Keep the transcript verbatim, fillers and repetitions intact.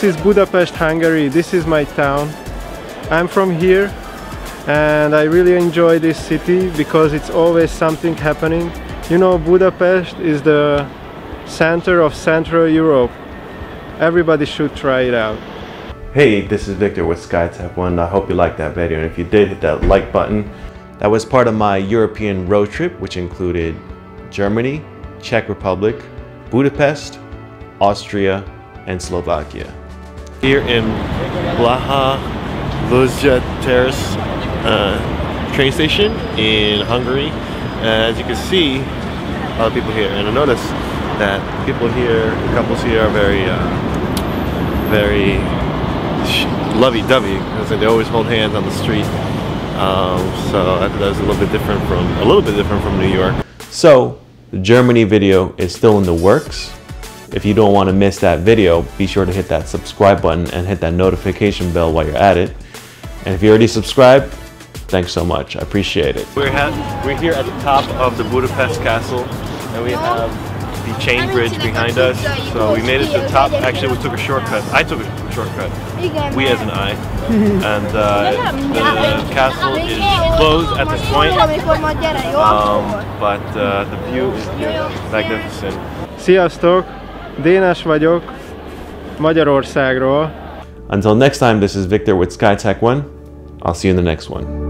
This is Budapest, Hungary. This is my town. I'm from here and I really enjoy this city because it's always something happening. You know, Budapest is the center of Central Europe. Everybody should try it out. Hey, this is Victor with SkyTechOne. I hope you liked that video, and if you did, hit that like button. That was part of my European road trip, which included Germany, Czech Republic, Budapest, Austria, and Slovakia. Here in Blaha Luzja Terrace uh, train station in Hungary. Uh, as you can see, a lot of people here, and I noticed that people here, couples here, are very, uh, very lovey-dovey. They always hold hands on the street, um, so I thought that was a little bit different from a little bit different from New York. So the Germany video is still in the works. If you don't want to miss that video, be sure to hit that subscribe button and hit that notification bell while you're at it. And if you already subscribed, thanks so much. I appreciate it. We're, at, we're here at the top of the Budapest castle, and we have the chain bridge behind us. So we made it to the top. Actually, we took a shortcut. I took a shortcut. We as an I. And uh, the castle is closed at this point. Um, but uh, the view is magnificent. Sziasztok! Dénes vagyok, Magyarországról. Until next time, this is Victor with SkyTechOne. I'll see you in the next one.